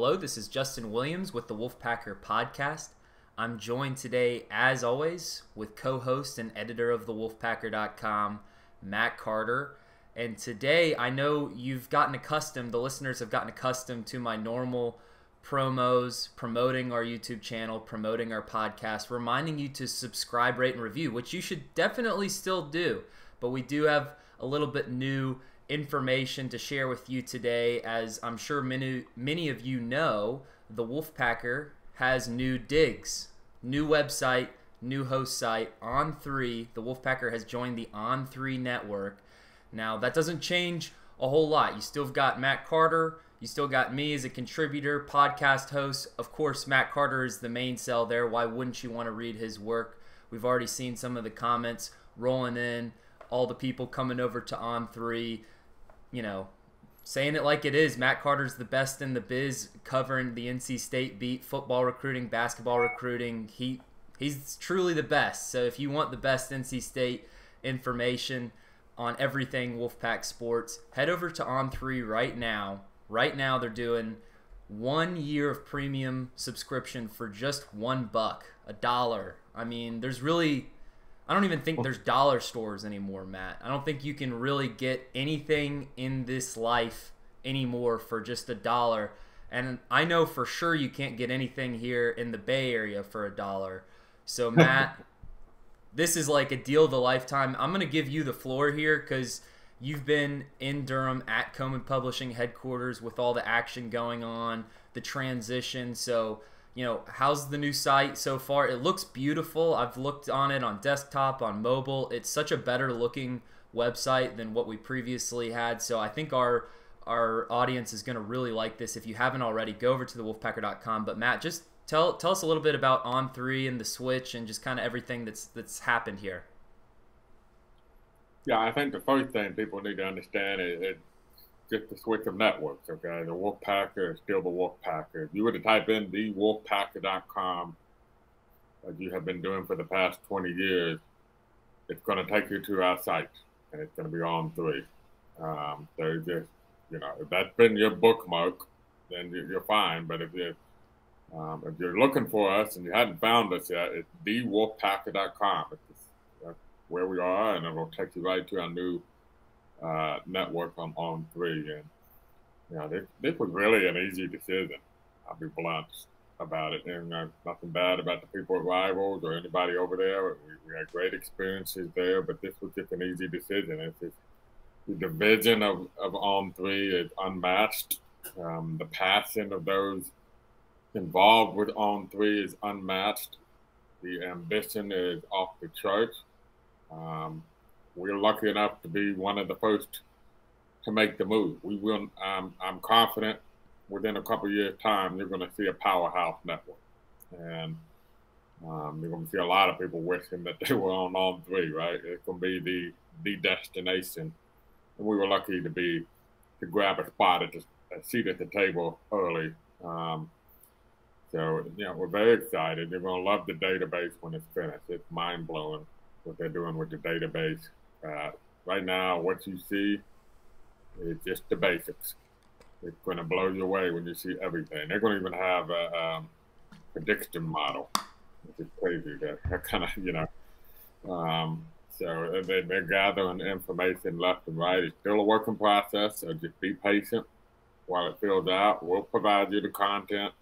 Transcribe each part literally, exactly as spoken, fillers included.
Hello, this is Justin Williams with the Wolfpacker podcast. I'm joined today, as always, with co-host and editor of the wolfpacker dot com, Matt Carter. And today, I know you've gotten accustomed, the listeners have gotten accustomed to my normal promos, promoting our YouTube channel, promoting our podcast, reminding you to subscribe, rate, and review, which you should definitely still do. But we do have a little bit new information to share with you today. As I'm sure many many of you know, the Wolfpacker has new digs, new website, new host site, On three. The Wolfpacker has joined the On three network. Now, that doesn't change a whole lot. You still have got Matt Carter. You still got me as a contributor, podcast host. Of course, Matt Carter is the main sell there. Why wouldn't you want to read his work? We've already seen some of the comments rolling in, all the people coming over to On three, you know, saying it like it is. Matt Carter's the best in the biz, covering the N C State beat, football recruiting, basketball recruiting. He he's truly the best. So if you want the best N C State information on everything Wolfpack sports, head over to On three right now. Right now they're doing one year of premium subscription for just one buck, a dollar. I mean, there's really, I don't even think there's dollar stores anymore, Matt. I don't think you can really get anything in this life anymore for just a dollar. And I know for sure you can't get anything here in the Bay Area for a dollar. So, Matt, this is like a deal of the lifetime. I'm going to give you the floor here because you've been in Durham at Komen Publishing headquarters with all the action going on, the transition. So, you know, how's the new site so far? It looks beautiful. I've looked on it on desktop, on mobile. It's such a better looking website than what we previously had. So I think our our audience is going to really like this. If you haven't already, go over to the wolfpacker dot com. But Matt, just tell tell us a little bit about On three and the switch and just kind of everything that's that's happened here. Yeah, I think the first thing people need to understand is, is just the switch of networks, okay? The Wolfpacker is still the Wolfpacker. If you were to type in the wolfpacker dot com, as you have been doing for the past twenty years, it's going to take you to our site, and it's going to be On three. Um, so just, you know, if that's been your bookmark, then you're fine. But if you're, um, if you're looking for us and you haven't found us yet, it's the wolfpacker dot com. It's that's where we are, and it'll take you right to our new Uh, network on On three, and you know, this, this was really an easy decision. I'll be blunt about it, and uh, nothing bad about the people at Rivals or anybody over there. We, we had great experiences there, but this was just an easy decision. It's just, the division of, of On three is unmatched. Um, the passion of those involved with On three is unmatched. The ambition is off the chart. Um, We're lucky enough to be one of the first to make the move. We will. Um, I'm confident within a couple of years' time, you're going to see a powerhouse network, and um, you're going to see a lot of people wishing that they were on On three. Right? It's going to be the the destination, and we were lucky to be to grab a spot at the a seat at the table early. Um, so you know, we're very excited. You're going to love the database when it's finished. It's mind blowing what they're doing with the database. Uh, right now, what you see is just the basics. It's going to blow you away when you see everything. They're going to even have a um, prediction model, which is crazy. That kind of, you know. Um, so they, they're gathering information left and right. It's still a working process, so just be patient while it fills out. We'll provide you the content,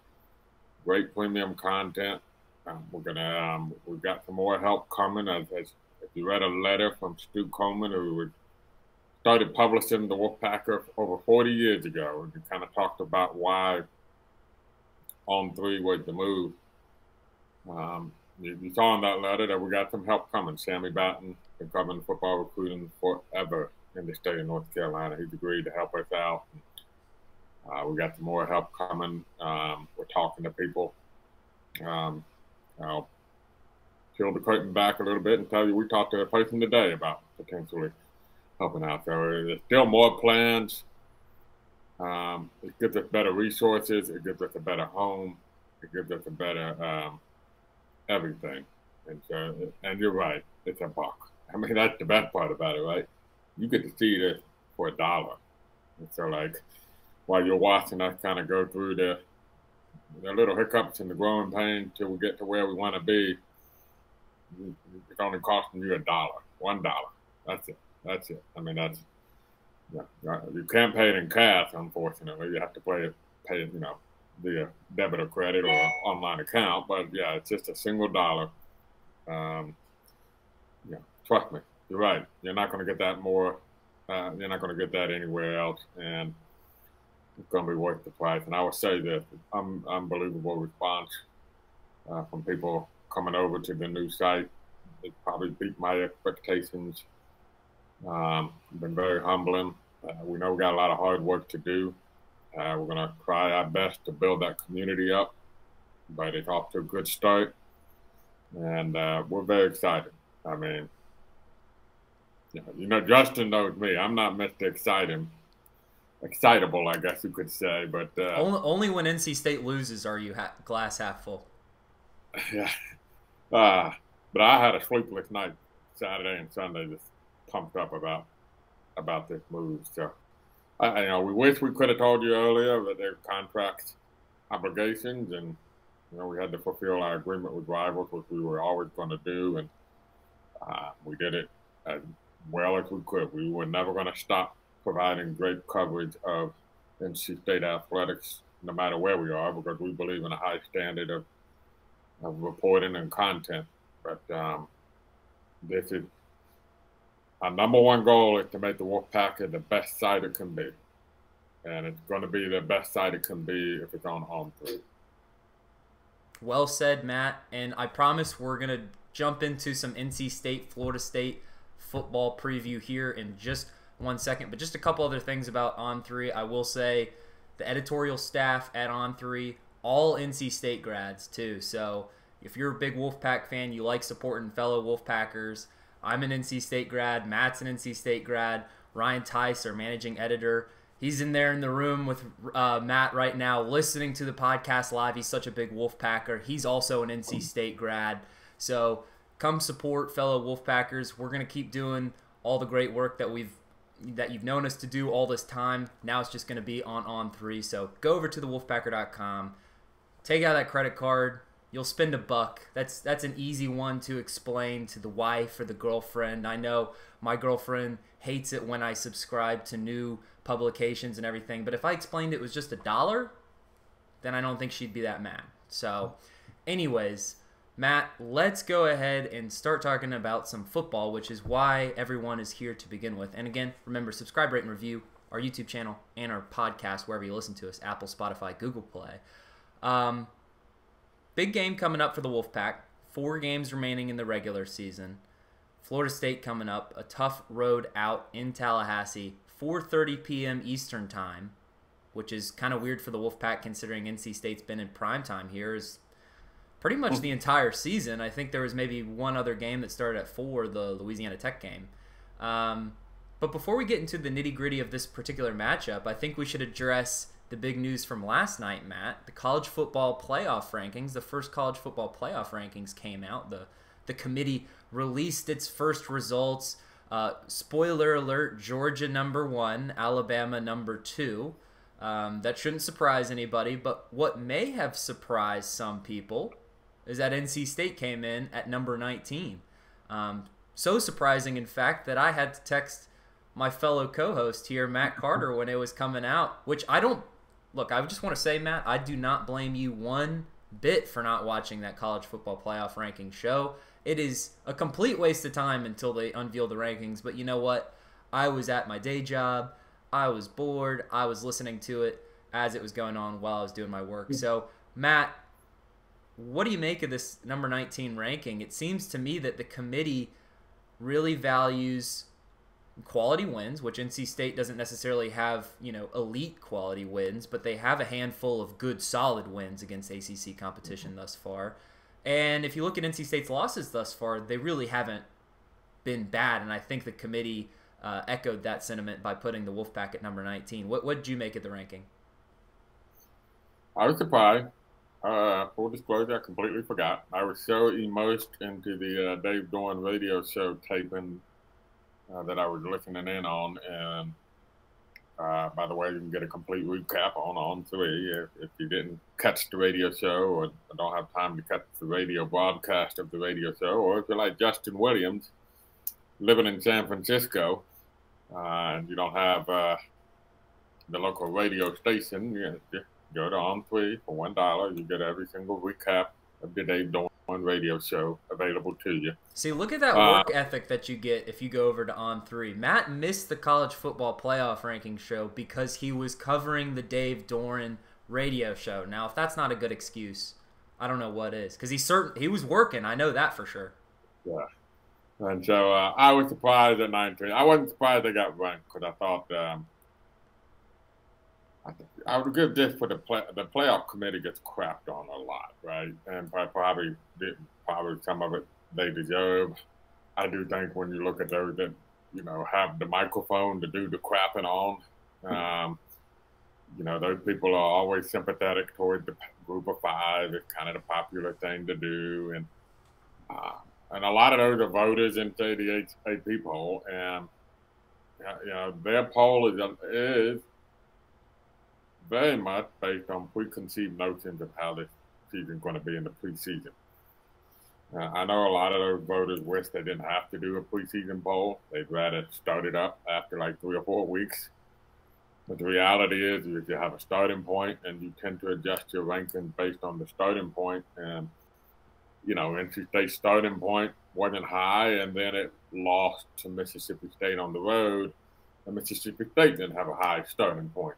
great premium content. Um, we're going to, um, we've got some more help coming as, as If you read a letter from Stu Komen, who started publishing the Wolfpacker over forty years ago, and he kind of talked about why On three was the move. Um, you, you saw in that letter that we got some help coming. Sammy Batten, been covering football recruiting forever in the state of North Carolina. He's agreed to help us out. Uh, we got some more help coming. Um, we're talking to people. Um, uh, Peel the curtain back a little bit and tell you we talked to a person today about potentially helping out. So there's still more plans. Um, it gives us better resources. It gives us a better home. It gives us a better um, everything. And so, and you're right, it's a buck. I mean, that's the best part about it, right? You get to see this for a dollar. And so, like, while you're watching us kind of go through the the little hiccups and the growing pain till we get to where we want to be, it's only costing you a dollar, one dollar. That's it. That's it. I mean, that's yeah. You can't pay it in cash, unfortunately. You have to pay it, pay it, you know, via debit or credit or an online account. But yeah, it's just a single dollar. Um, yeah, trust me, you're right. You're not going to get that more. Uh, you're not going to get that anywhere else, and it's going to be worth the price. And I would say that um, unbelievable response uh, from people coming over to the new site. It probably beat my expectations. Um, been very humbling. Uh, we know we got a lot of hard work to do. Uh, we're going to try our best to build that community up, but it's off to a good start. And uh, we're very excited. I mean, you know, you know, Justin knows me. I'm not Mister Exciting. Excitable, I guess you could say. But uh, only, only when N C State loses are you ha glass half full. Yeah. Uh, but I had a sleepless night Saturday and Sunday just pumped up about about this move. So, I, you know, we wish we could have told you earlier that there are contract obligations and, you know, we had to fulfill our agreement with Rivals, which we were always going to do, and uh, we did it as well as we could. We were never going to stop providing great coverage of N C State athletics no matter where we are, because we believe in a high standard of, of reporting and content. But um, this is our number one goal, is to make the Wolfpacker the best site it can be. And it's going to be the best site it can be if it's on On three. Well said, Matt. And I promise we're going to jump into some N C State, Florida State football preview here in just one second. But just a couple other things about On three. I will say the editorial staff at On three, all N C State grads too. So if you're a big Wolfpack fan, you like supporting fellow Wolfpackers. I'm an N C State grad. Matt's an N C State grad. Ryan Tice, our managing editor, he's in there in the room with uh, Matt right now, listening to the podcast live. He's such a big Wolfpacker. He's also an N C State grad. So come support fellow Wolfpackers. We're gonna keep doing all the great work that we've that you've known us to do all this time. Now it's just gonna be on On three. So go over to the wolfpacker dot com, take out that credit card. You'll spend a buck. That's that's an easy one to explain to the wife or the girlfriend. I know my girlfriend hates it when I subscribe to new publications and everything, but if I explained it was just a dollar, then I don't think she'd be that mad. So anyways, Matt, let's go ahead and start talking about some football, which is why everyone is here to begin with. And again, remember, subscribe, rate, and review our YouTube channel and our podcast wherever you listen to us, Apple, Spotify, Google Play. Um... Big game coming up for the Wolfpack. Four games remaining in the regular season. Florida State coming up. A tough road out in Tallahassee. four thirty p m Eastern time, which is kind of weird for the Wolfpack considering N C State's been in prime time here is pretty much the entire season. I think there was maybe one other game that started at four, the Louisiana Tech game. Um, but before we get into the nitty-gritty of this particular matchup, I think we should address the big news from last night, Matt. The college football playoff rankings, the first college football playoff rankings came out. The the committee released its first results. Uh, spoiler alert, Georgia number one, Alabama number two. Um, that shouldn't surprise anybody, but what may have surprised some people is that N C State came in at number nineteen. Um, so surprising, in fact, that I had to text my fellow co-host here, Matt Carter, when it was coming out, which I don't... Look, I just want to say, Matt, I do not blame you one bit for not watching that college football playoff ranking show. It is a complete waste of time until they unveil the rankings. But you know what? I was at my day job. I was bored. I was listening to it as it was going on while I was doing my work. So, Matt, what do you make of this number nineteen ranking? It seems to me that the committee really values quality wins, which N C State doesn't necessarily have, you know, elite quality wins, but they have a handful of good, solid wins against A C C competition mm-hmm. thus far. And if you look at N C State's losses thus far, they really haven't been bad. And I think the committee uh, echoed that sentiment by putting the Wolfpack at number nineteen. What what did you make of the ranking? I was surprised. Uh, full disclosure, I completely forgot. I was so immersed into the uh, Dave Doran radio show taping Uh, that I was listening in on, and Uh, by the way, you can get a complete recap on On three if, if you didn't catch the radio show or don't have time to catch the radio broadcast of the radio show, or if you're like Justin Williams living in San Francisco uh, and you don't have uh, the local radio station, you just go to On three for one dollar. You get every single recap of the Dave Doran radio show available to you. See, look at that work uh, ethic that you get if you go over to On three. Matt missed the College Football Playoff ranking show because he was covering the Dave Doran radio show. Now, if that's not a good excuse, I don't know what is, because he certain he was working. I know that for sure. Yeah, and so uh, I was surprised at nineteen. I wasn't surprised they got ranked because I thought um, I, I would give this for the play, the playoff committee gets crapped on a lot, right? And probably probably some of it they deserve. I do think when you look at those that, you know, have the microphone to do the crapping on, um, you know, those people are always sympathetic toward the group of five. It's kind of the popular thing to do. And uh, and a lot of those are voters in the A P poll. And, you know, their poll is, is very much based on preconceived notions of how this season's going to be in the preseason. Uh, I know a lot of those voters wish they didn't have to do a preseason poll. They'd rather start it up after like three or four weeks. But the reality is, if you have a starting point and you tend to adjust your rankings based on the starting point, and, you know, N C State's starting point wasn't high, and then it lost to Mississippi State on the road, and Mississippi State didn't have a high starting point.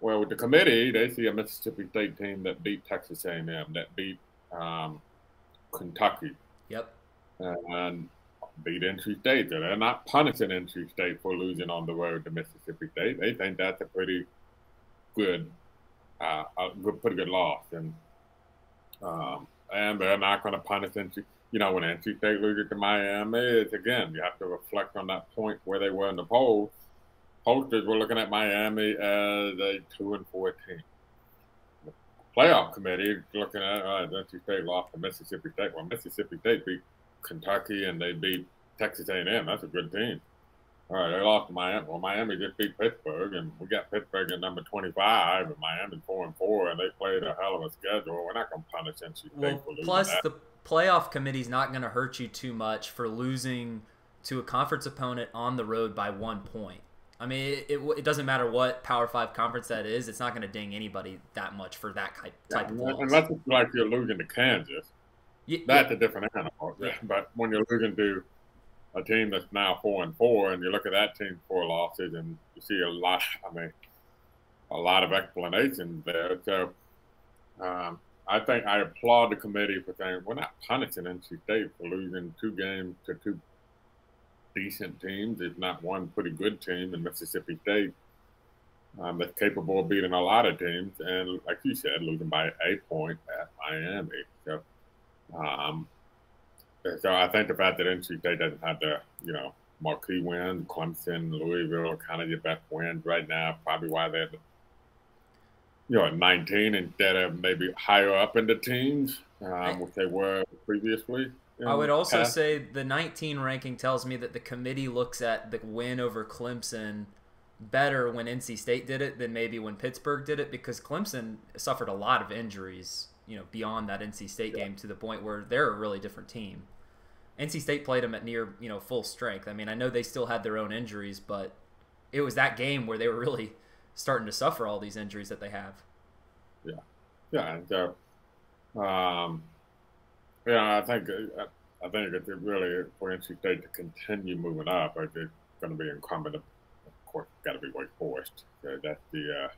Well, with the committee, they see a Mississippi State team that beat Texas A and M, that beat um, Kentucky, yep, and beat N C State. They're not punishing N C State for losing on the road to Mississippi State. They think that's a pretty good, uh, a good, pretty good loss, and um, and they're not going to punish N C. You know, when N C State loses to Miami, it's again you have to reflect on that point where they were in the polls. Posters were looking at Miami as a two and four team. The playoff committee looking at uh, N C State lost to Mississippi State. Well, Mississippi State beat Kentucky and they beat Texas A and M. That's a good team. All right, they lost to Miami. Well, Miami just beat Pittsburgh, and we got Pittsburgh at number twenty-five, and Miami four and four, and they played a hell of a schedule. We're not going to punish N C State well, for losing plus that. The playoff committee's not going to hurt you too much for losing to a conference opponent on the road by one point. I mean, it, it, it doesn't matter what Power Five conference that is. It's not going to ding anybody that much for that type, type yeah, of loss. Unless it's like you're losing to Kansas. Yeah, that's yeah. a different animal. Yeah. But when you're losing to a team that's now four and four, and you look at that team four losses, and you see a lot. I mean, a lot of explanations there. So um, I think I applaud the committee for saying we're not punishing N C State for losing two games to two. Decent teams, if not one pretty good team in Mississippi State um, that's capable of beating a lot of teams, and like you said, losing by a point at Miami. So, um, so I think the fact that N C State doesn't have the, you know, marquee win, Clemson, Louisville, kind of your best wins right now, probably why they're, you know, at nineteen instead of maybe higher up in the teams, um, which they were previously. I would also past. say the nineteen ranking tells me that the committee looks at the win over Clemson better when N C State did it than maybe when Pittsburgh did it, because Clemson suffered a lot of injuries, you know, beyond that N C State yeah. game, to the point where they're a really different team. N C State played them at near, you know, full strength. I mean, I know they still had their own injuries, but it was that game where they were really starting to suffer all these injuries that they have. Yeah. Yeah. And so, um, yeah, I think I think it really for N C State to continue moving up, it's going to be incumbent. Of course, it's got to be Wake Forest. So that's the uh,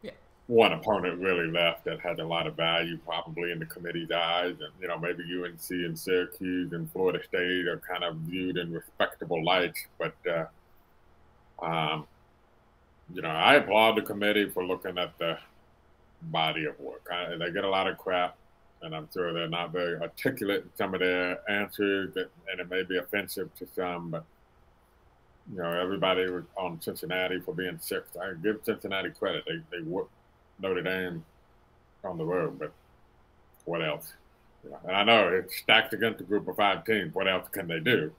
yeah. one opponent really left that had a lot of value, probably in the committee's eyes, and you know maybe U N C and Syracuse and Florida State are kind of viewed in respectable lights. But uh, um, you know, I applaud the committee for looking at the body of work. I, they get a lot of crap. And I'm sure they're not very articulate in some of their answers, that, and it may be offensive to some, but, you know, everybody was on Cincinnati for being sixth. I give Cincinnati credit. They, they whooped Notre Dame on the road, but what else? Yeah. And I know it's stacked against a group of five teams. What else can they do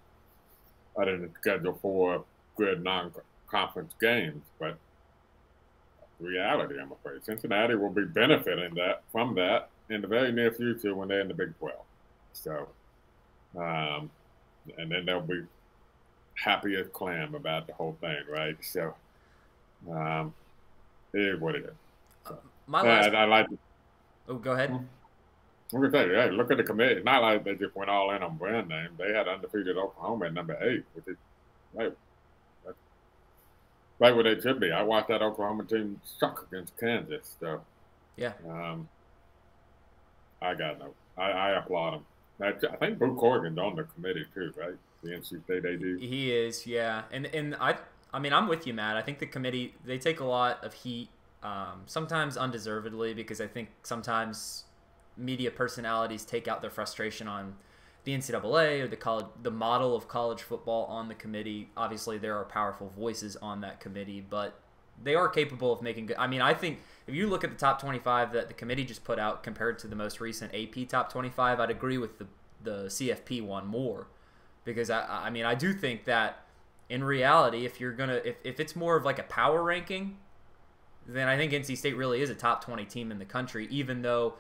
other than schedule four good non-conference games? But reality, I'm afraid. Cincinnati will be benefiting that from that in the very near future when they're in the Big twelve. So, um, and then they'll be happy as clam about the whole thing, right? So, um, it is what it is. So, my last I, I like to, oh, go ahead. I'm gonna tell you, hey, look at the committee. It's not like they just went all in on brand name. They had undefeated Oklahoma at number eight, which is right, that's right where they should be. I watched that Oklahoma team suck against Kansas, so yeah. Um, I got no. I, I applaud them. That's, I think Boo Corrigan's on the committee too, right? The N C State A D. He is, yeah. And and I, I mean, I'm with you, Matt. I think the committee, they take a lot of heat, um, sometimes undeservedly, because I think sometimes media personalities take out their frustration on the N C double A or the college, the model of college football on the committee. Obviously, there are powerful voices on that committee, but they are capable of making good. I mean, I think if you look at the top twenty-five that the committee just put out compared to the most recent A P top twenty-five, I'd agree with the, the C F P one more, because I, I mean, I do think that in reality, if you're going to, if, if it's more of like a power ranking, then I think N C State really is a top twenty team in the country, even though,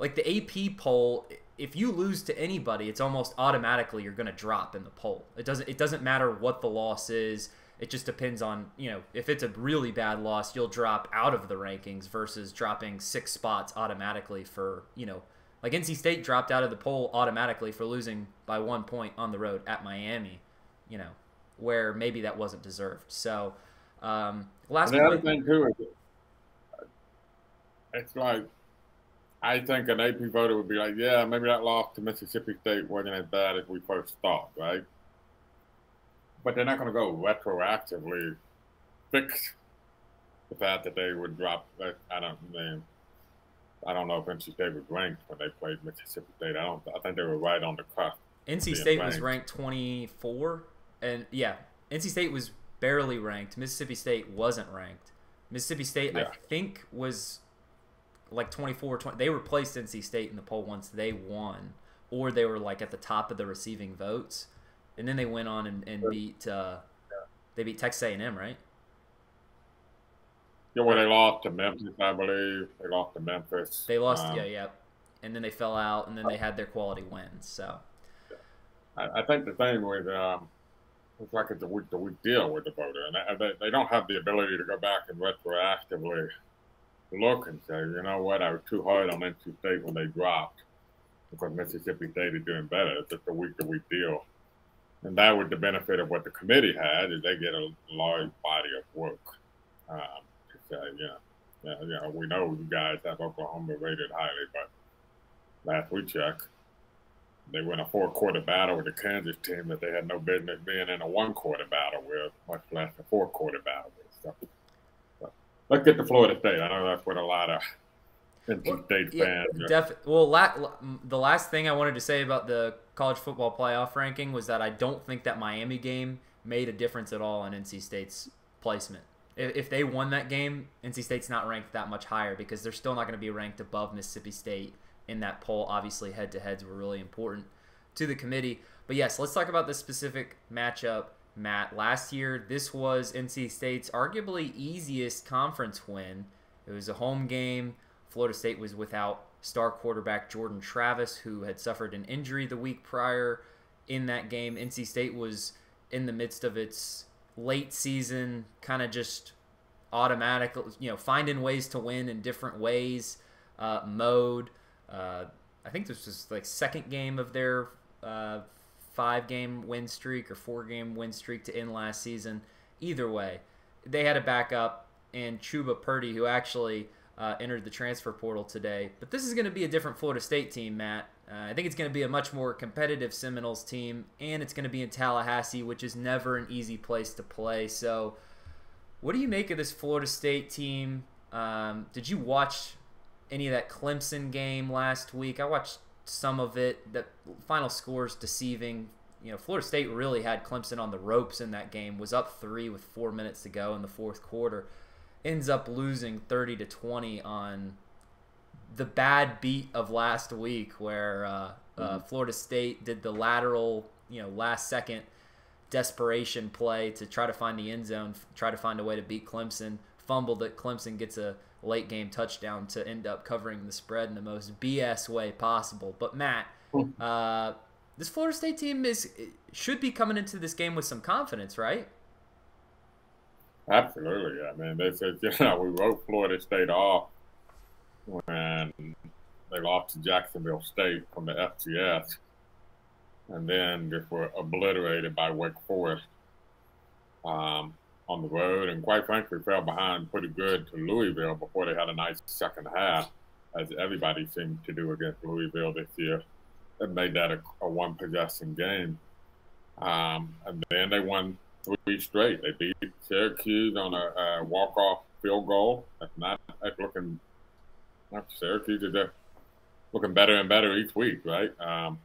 like, the A P poll, if you lose to anybody, it's almost automatically you're going to drop in the poll. It doesn't it doesn't matter what the loss is. It just depends on, you know, if it's a really bad loss, you'll drop out of the rankings versus dropping six spots automatically for, you know, like N C State dropped out of the poll automatically for losing by one point on the road at Miami, you know, where maybe that wasn't deserved. So, um, last the other thing too is it's like, I think an A P voter would be like, yeah, maybe that loss to Mississippi State wasn't as bad as we first thought, right? But they're not going to go retroactively fix the fact that they would drop. I don't mean, I don't know if N C State was ranked when they played Mississippi State. I don't. I think they were right on the cusp. N C State was ranked twenty-four, and yeah, N C State was barely ranked. Mississippi State wasn't ranked. Mississippi State, yeah. I think, was like twenty-four, twenty, they replaced N C State in the poll once they won, or they were like at the top of the receiving votes, and then they went on and, and beat uh, they beat Texas A and M, right? Yeah, well, they lost to Memphis, I believe. They lost to Memphis. They lost, um, yeah, yeah, and then they fell out, and then they had their quality wins. So, I, I think the thing with um, it's like it's a week to week deal with the voter, and they they don't have the ability to go back and retroactively look and say, you know what, I was too hard on N C State when they dropped because Mississippi State is doing better. It's just a week-to-week deal. And that was the benefit of what the committee had, is they get a large body of work um, to say, you know, yeah, you know, we know you guys have Oklahoma rated highly, but last we checked, they were in a four-quarter battle with the Kansas team that they had no business being in a one-quarter battle with, much less a four-quarter battle with. So, let's get to Florida State. I know that's what a lot of N C State fans yeah, def Well, la la the last thing I wanted to say about the college football playoff ranking was that I don't think that Miami game made a difference at all in N C State's placement. If, if they won that game, N C State's not ranked that much higher because they're still not going to be ranked above Mississippi State in that poll. Obviously, head-to-heads were really important to the committee. But, yes, let's talk about this specific matchup. Matt, last year, this was N C State's arguably easiest conference win. It was a home game. Florida State was without star quarterback Jordan Travis, who had suffered an injury the week prior in that game. N C State was in the midst of its late season, kind of just automatic, you know, finding ways to win in different ways, uh, mode. Uh, I think this was like second game of their uh five-game win streak or four-game win streak to end last season. Either way, they had a backup in Chuba Purdy, who actually uh, entered the transfer portal today. But this is going to be a different Florida State team, Matt. Uh, I think it's going to be a much more competitive Seminoles team, and it's going to be in Tallahassee, which is never an easy place to play. So what do you make of this Florida State team? Um, did you watch any of that Clemson game last week? I watched some of it. The final score's deceiving. You know, Florida State really had Clemson on the ropes in that game. Was up three with four minutes to go in the fourth quarter. Ends up losing thirty to twenty on the bad beat of last week, where uh, mm-hmm. uh, Florida State did the lateral, you know, last second desperation play to try to find the end zone, try to find a way to beat Clemson. fumble that Clemson gets a late game touchdown to end up covering the spread in the most B S way possible. But Matt, uh, this Florida State team is should be coming into this game with some confidence, right? Absolutely. I mean, they said, you know, we wrote Florida State off when they lost to Jacksonville State from the F C S, and then just were obliterated by Wake Forest um, on the road, and quite frankly fell behind pretty good to Louisville before they had a nice second half, as everybody seemed to do against Louisville this year. It made that a, a one-possession game. Um, and then they won three straight. They beat Syracuse on a, a walk-off field goal. That's not that's looking – Syracuse is just looking better and better each week, right? Um,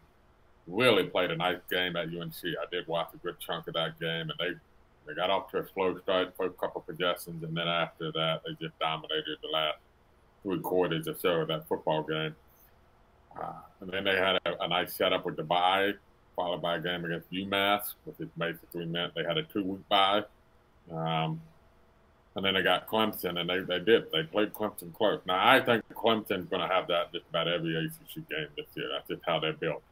really played a nice game at U N C. I did watch a good chunk of that game, and they – they got off to a slow start, first couple of possessions, and then after that, they just dominated the last three quarters or so of that football game. Uh, and then they had a, a nice setup with the bye, followed by a game against UMass, which is basically meant they had a two-week bye. Um, and then they got Clemson, and they, they did. They played Clemson close. Now, I think Clemson's going to have that just about every A C C game this year. That's just how they're built.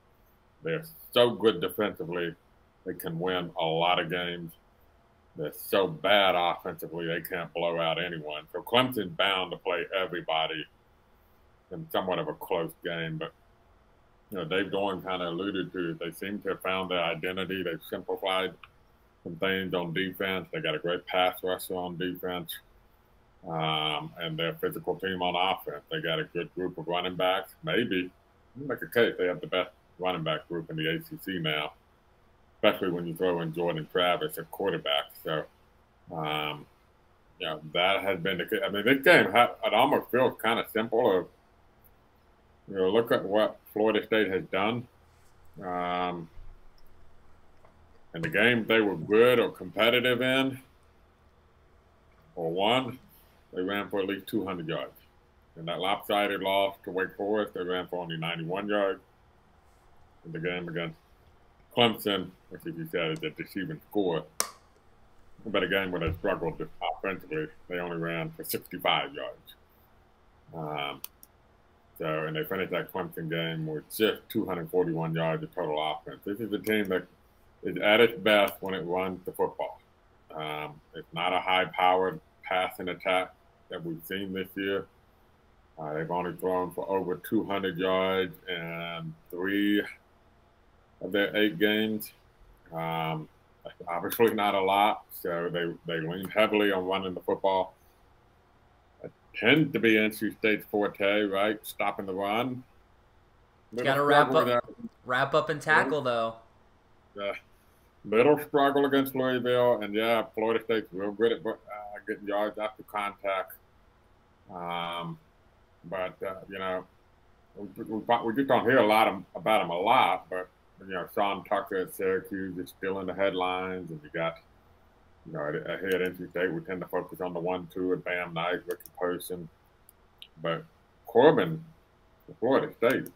They're so good defensively. They can win a lot of games. They're so bad offensively, they can't blow out anyone. So Clemson's bound to play everybody in somewhat of a close game. But, you know, Dave Doran kind of alluded to it. They seem to have found their identity. They've simplified some things on defense. They got a great pass rusher on defense. Um, and they're a physical team on offense. They got a good group of running backs. Maybe, make a case, they have the best running back group in the A C C now, especially when you throw in Jordan Travis at quarterback. So, um, you know, that has been the case. I mean, this game, had, it almost feels kind of simple. Of, you know, look at what Florida State has done. Um, and the games they were good or competitive in or won, they ran for at least two hundred yards. In that lopsided loss to Wake Forest, they ran for only ninety-one yards. In the game against Clemson, which as you said is a deceiving score, but a game where they struggled offensively, they only ran for sixty-five yards. Um, so, and they finished that Clemson game with just two hundred forty-one yards of total offense. This is a team that is at its best when it runs the football. Um, it's not a high-powered passing attack that we've seen this year. Uh, they've only thrown for over two hundred yards and three of their eight games. Um, obviously not a lot, so they, they lean heavily on running the football. It tends to be N C State's forte, right? Stopping the run. Got to wrap up, that. wrap up and tackle, little, though. Yeah. Little struggle against Louisville, and yeah, Florida State's real good at uh, getting yards after contact. Um, but, uh, you know, we, we, we just don't hear a lot of, about them a lot, but you know, Sean Tucker at Syracuse is still in the headlines, and you got, you know, here at N C State, we tend to focus on the one two at Bam Knight, Ricky Person. But Corbin, Florida State,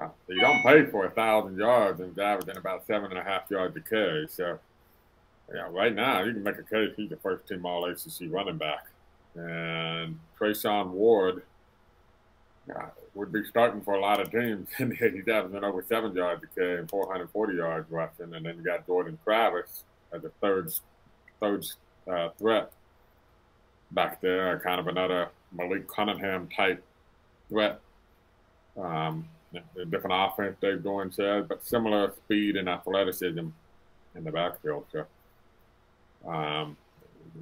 uh, you don't pay for one thousand yards and averaging about seven and a half yards a carry. So, yeah, right now, you can make a case he's the first team All A C C running back. And Trayshawn Ward uh, would be starting for a lot of teams, and he's averaging over seven yards a carry and four hundred forty yards rushing, and then you got Jordan Travis as a third, third uh, threat back there, kind of another Malik Cunningham type threat. Um, a different offense they're doing, so, but similar speed and athleticism in the backfield. So, um,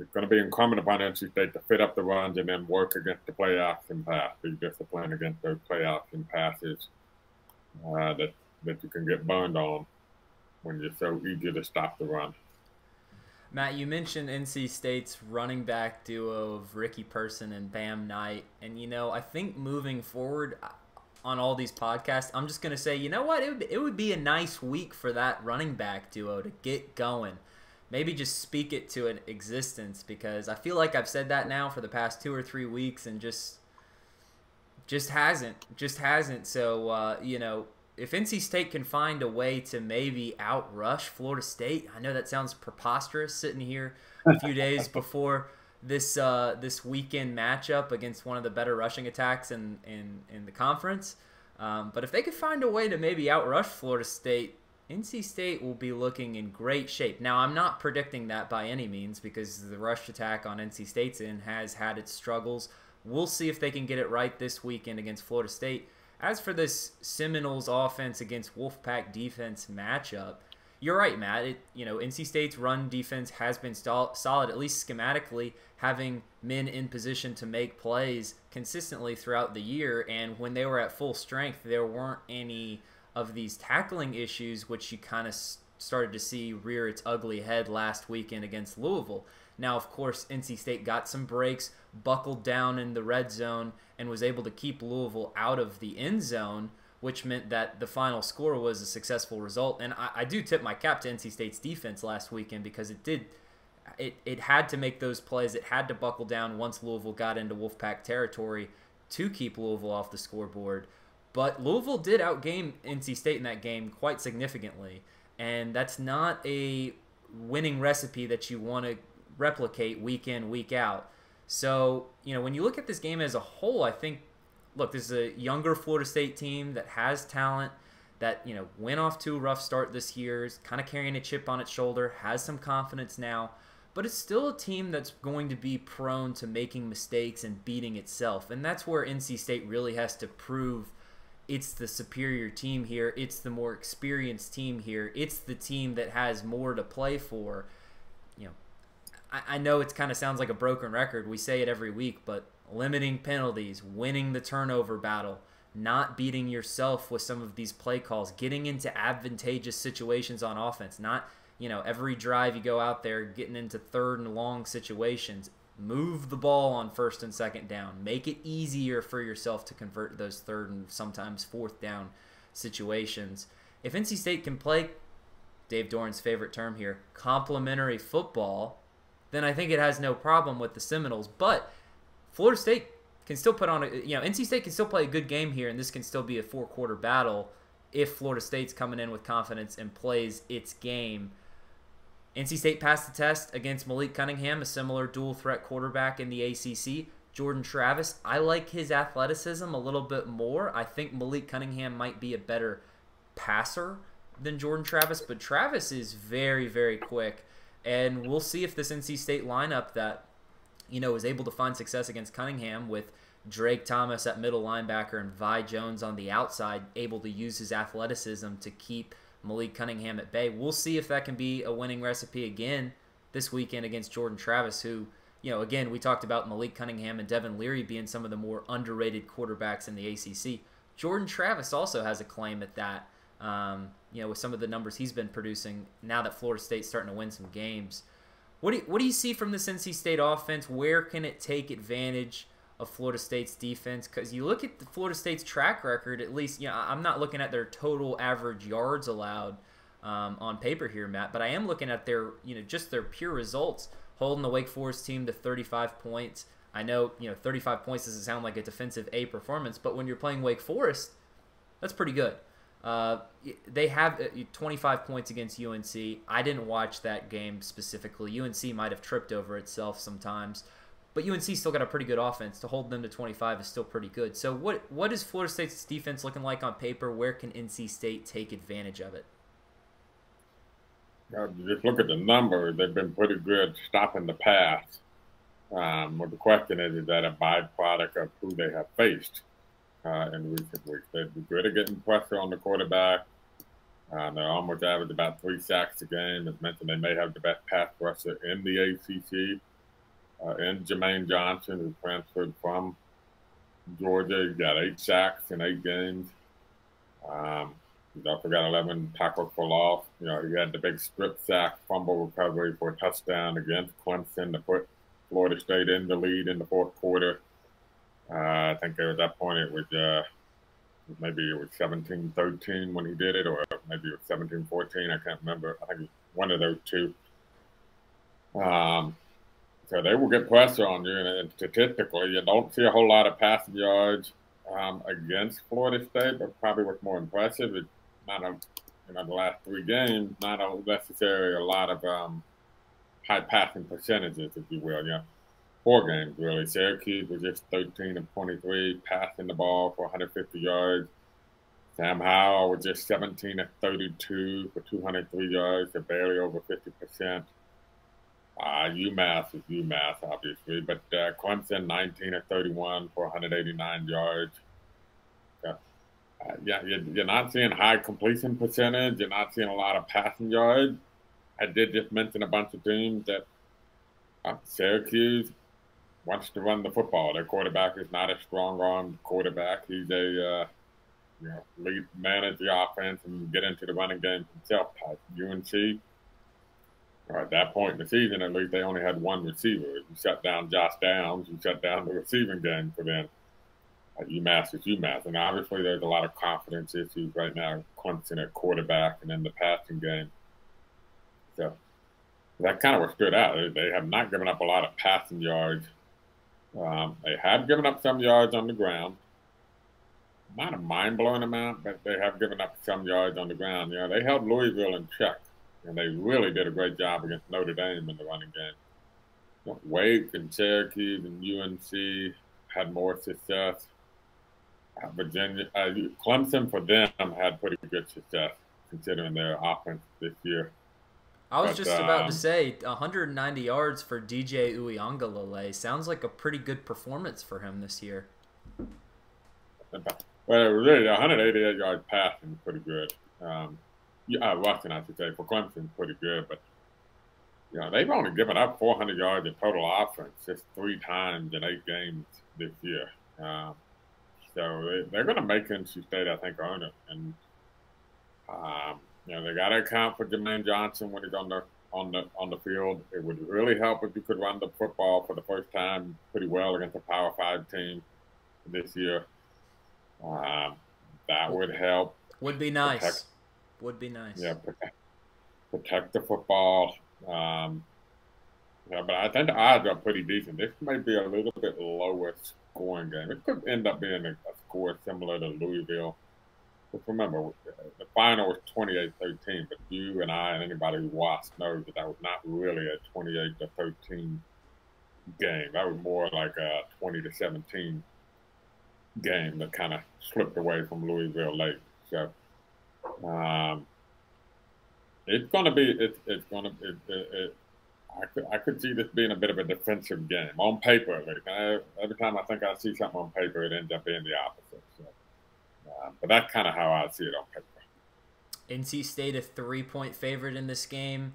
it's going to be incumbent upon N C State to fit up the runs and then work against the play action pass. Be disciplined against those play action passes uh, that, that you can get burned on when you're so eager to stop the run. Matt, you mentioned N C State's running back duo of Ricky Person and Bam Knight. And, you know, I think moving forward on all these podcasts, I'm just going to say, you know what? It would, it would be a nice week for that running back duo to get going. Maybe just speak it to an existence, because I feel like I've said that now for the past two or three weeks and just just hasn't. Just hasn't. So, uh, you know, if N C State can find a way to maybe outrush Florida State, I know that sounds preposterous sitting here a few days before this uh, this weekend matchup against one of the better rushing attacks in, in, in the conference. Um, but if they could find a way to maybe outrush Florida State, N C State will be looking in great shape. Now, I'm not predicting that by any means because the rush attack on N C State's end has had its struggles. We'll see if they can get it right this weekend against Florida State. As for this Seminoles offense against Wolfpack defense matchup, you're right, Matt. It, you know, N C State's run defense has been solid, at least schematically, having men in position to make plays consistently throughout the year. And when they were at full strength, there weren't any of these tackling issues, which you kind of started to see rear its ugly head last weekend against Louisville. Now, of course, N C State got some breaks, buckled down in the red zone, and was able to keep Louisville out of the end zone, which meant that the final score was a successful result. And I, I do tip my cap to N C State's defense last weekend because it did, it, it had to make those plays. It had to buckle down once Louisville got into Wolfpack territory to keep Louisville off the scoreboard. But Louisville did outgame N C State in that game quite significantly, and that's not a winning recipe that you want to replicate week in, week out. So, you know, when you look at this game as a whole, I think, look, this is a younger Florida State team that has talent, that, you know, went off to a rough start this year, is kind of carrying a chip on its shoulder, has some confidence now, but it's still a team that's going to be prone to making mistakes and beating itself. And that's where N C State really has to prove it's the superior team here. It's the more experienced team here. It's the team that has more to play for. You know, I know it kind of sounds like a broken record. We say it every week, but limiting penalties, winning the turnover battle, not beating yourself with some of these play calls, getting into advantageous situations on offense, not, you know, every drive you go out there getting into third and long situations. Move the ball on first and second down. Make it easier for yourself to convert those third and sometimes fourth down situations. If N C State can play, Dave Doran's favorite term here, complementary football, then I think it has no problem with the Seminoles. But Florida State can still put on a, you know, N C State can still play a good game here, and this can still be a four-quarter battle if Florida State's coming in with confidence and plays its game. N C State passed the test against Malik Cunningham, a similar dual-threat quarterback in the A C C. Jordan Travis, I like his athleticism a little bit more. I think Malik Cunningham might be a better passer than Jordan Travis, but Travis is very, very quick. And we'll see if this N C State lineup that, you know, is able to find success against Cunningham with Drake Thomas at middle linebacker and Vi Jones on the outside, able to use his athleticism to keep Malik Cunningham at bay. We'll see if that can be a winning recipe again this weekend against Jordan Travis, who, you know, again, we talked about Malik Cunningham and Devin Leary being some of the more underrated quarterbacks in the A C C. Jordan Travis also has a claim at that. Um, you know, with some of the numbers he's been producing now that Florida State's starting to win some games. What do you, what do you see from this N C State offense? Where can it take advantage of Florida State's defense? Because you look at the Florida State's track record, at least, you know, I'm not looking at their total average yards allowed um, on paper here, Matt, but I am looking at their, you know, just their pure results, holding the Wake Forest team to thirty-five points. I know, you know, thirty-five points doesn't sound like a defensive A performance, but when you're playing Wake Forest, that's pretty good. Uh, they have twenty-five points against U N C. I didn't watch that game specifically. U N C might have tripped over itself sometimes, but U N C still got a pretty good offense. To hold them to twenty-five is still pretty good. So what what is Florida State's defense looking like on paper? Where can N C State take advantage of it? God, just look at the number. They've been pretty good stopping the pass. Um, well, the question is, is that a byproduct of who they have faced? Uh, in recent weeks, they've been good at getting pressure on the quarterback. Uh, they're almost average about three sacks a game. As mentioned, they may have the best pass rusher in the A C C. Uh, and Jermaine Johnson, who transferred from Georgia, he's got eight sacks in eight games. Um, he's also got eleven tackles for loss. You know, he had the big strip sack fumble recovery for a touchdown against Clemson to put Florida State in the lead in the fourth quarter. Uh, I think at that point it was uh, maybe it was seventeen thirteen when he did it, or maybe it was seventeen fourteen. I can't remember. I think it was one of those two. Um, so they will get pressure on you, and, and statistically, you don't see a whole lot of passing yards um, against Florida State. But probably what's more impressive is not a, you know, the last three games, not a necessarily a lot of um, high passing percentages, if you will. You know, four games, really. Syracuse was just thirteen of twenty-three, passing the ball for one hundred fifty yards. Sam Howell was just seventeen of thirty-two for two hundred three yards, so barely over fifty percent. Uh, UMass is UMass, obviously, but uh, Clemson, nineteen of thirty-one for one hundred eighty-nine yards. Uh, yeah, you're, you're not seeing high completion percentage. You're not seeing a lot of passing yards. I did just mention a bunch of teams that uh, Syracuse wants to run the football. Their quarterback is not a strong-armed quarterback. He's a uh, you know, lead, manage the offense and get into the running game himself type. U N C. Or at that point in the season, at least, they only had one receiver. You shut down Josh Downs, you shut down the receiving game for them. Uh, UMass is UMass. And obviously, there's a lot of confidence issues right now. Clemson at quarterback and then the passing game. So that kind of was stood out. They have not given up a lot of passing yards. Um, they have given up some yards on the ground. Not a mind-blowing amount, but they have given up some yards on the ground. You know, they held Louisville in check. And they really did a great job against Notre Dame in the running game. Wake and Syracuse and U N C had more success. Virginia, uh, Clemson for them had pretty good success considering their offense this year. I was but, just about um, to say one hundred ninety yards for D J Uiagalelei sounds like a pretty good performance for him this year. Well, really, one hundred eighty-eight yards passing is pretty good. Um, Yeah, uh, Rushing, I should say, for Clemson's pretty good, but you know they've only given up four hundred yards in total offense just three times in eight games this year. Uh, so they, they're going to make N C State, I think, earn it. And um, you know they got to account for Jermaine Johnson when he's on the on the on the field. It would really help if you could run the football for the first time pretty well against a Power Five team this year. Um, that would help. Would be nice. Protect Would be nice. Yeah, protect, protect the football. Um, yeah, but I think the odds are pretty decent. This may be a little bit lower scoring game. It could end up being a, a score similar to Louisville. But remember, the final was twenty-eight thirteen, but you and I and anybody who watched knows that that was not really a twenty-eight to thirteen game. That was more like a twenty to seventeen game that kind of slipped away from Louisville late. So. Um, it's gonna be it, it's gonna it, it, it, I could I could see this being a bit of a defensive game on paper. Like I, every time I think I see something on paper, it ends up being the opposite. So, uh, but that's kind of how I see it on paper. N C State a three-point favorite in this game.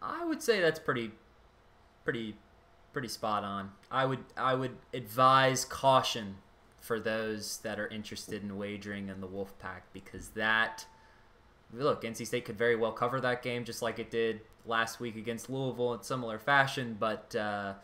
I would say that's pretty, pretty, pretty spot on. I would I would advise caution for those that are interested in wagering in the Wolfpack, because that, look, N C State could very well cover that game just like it did last week against Louisville in similar fashion, but uh,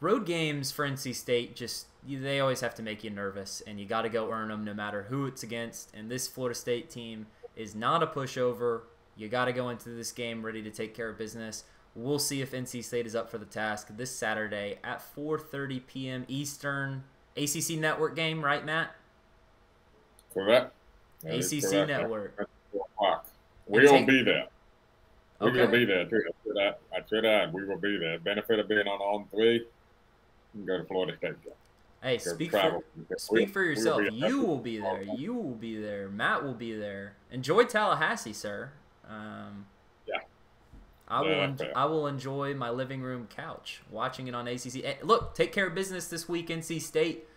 road games for N C State, just they always have to make you nervous, and you got to go earn them no matter who it's against, and this Florida State team is not a pushover. You got to go into this game ready to take care of business. We'll see if N C State is up for the task this Saturday at four thirty p m Eastern. A C C Network game, right, Matt? Correct. That A C C correct. Network. We'll take... be there. We okay. will be there, too. I should add, we will be there. Benefit of being on On three, you can go to Florida State. Game. Hey, speak for, speak for yourself. Will you will be there. You will be there. Matt will be there. Enjoy Tallahassee, sir. Um, yeah. I will, yeah, I will enjoy my living room couch watching it on A C C. Hey, look, take care of business this week, N C State.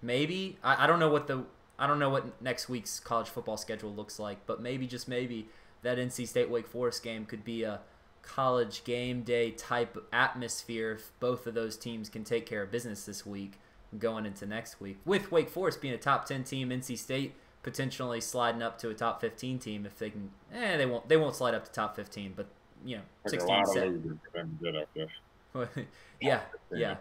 Maybe I, I don't know what the I don't know what next week's college football schedule looks like, but maybe just maybe that N C State Wake Forest game could be a college game day type atmosphere if both of those teams can take care of business this week going into next week. With Wake Forest being a top ten team, N C State potentially sliding up to a top fifteen team if they can. Eh, they won't they won't slide up to top fifteen, but you know, sixteen, yeah, yeah.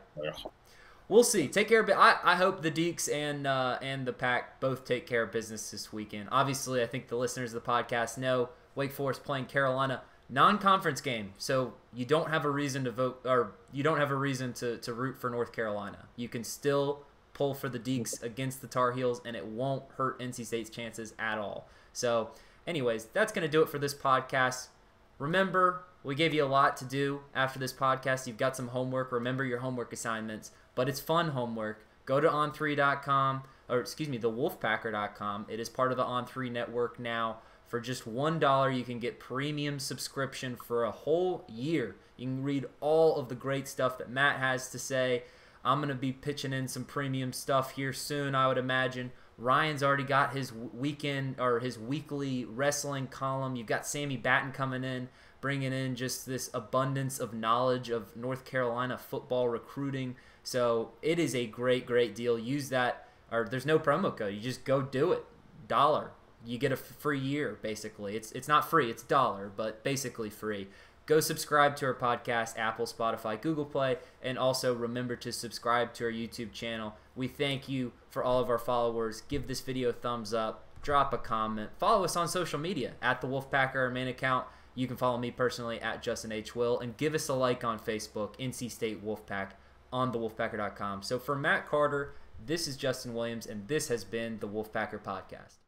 We'll see. Take care of it. I, I hope the Deeks and uh, and the Pack both take care of business this weekend. Obviously, I think the listeners of the podcast know Wake Forest playing Carolina, non-conference game, so you don't have a reason to vote or you don't have a reason to to root for North Carolina. You can still pull for the Deeks against the Tar Heels, and it won't hurt N C State's chances at all. So, anyways, that's gonna do it for this podcast. Remember, We gave you a lot to do after this podcast. You've got some homework. Remember your homework assignments, but it's fun homework. Go to on three dot com, or excuse me, the wolfpacker dot com. It is part of the On three network now. For just one dollar, you can get premium subscription for a whole year. You can read all of the great stuff that Matt has to say. I'm going to be pitching in some premium stuff here soon, I would imagine. Ryan's already got his weekend or his weekly wrestling column. You've got Sammy Batten coming in, bringing in just this abundance of knowledge of North Carolina football recruiting. So it is a great, great deal. Use that, or there's no promo code. You just go do it. Dollar. You get a free year, basically. It's it's not free, it's dollar, but basically free. Go subscribe to our podcast, Apple, Spotify, Google Play, and also remember to subscribe to our YouTube channel. We thank you for all of our followers. Give this video a thumbs up. Drop a comment. Follow us on social media, at The Wolfpacker, our main account. You can follow me personally, at Justin H. Will, and give us a like on Facebook, N C State Wolfpack, on the wolfpacker dot com. So for Matt Carter, this is Justin Williams, and this has been The Wolfpacker Podcast.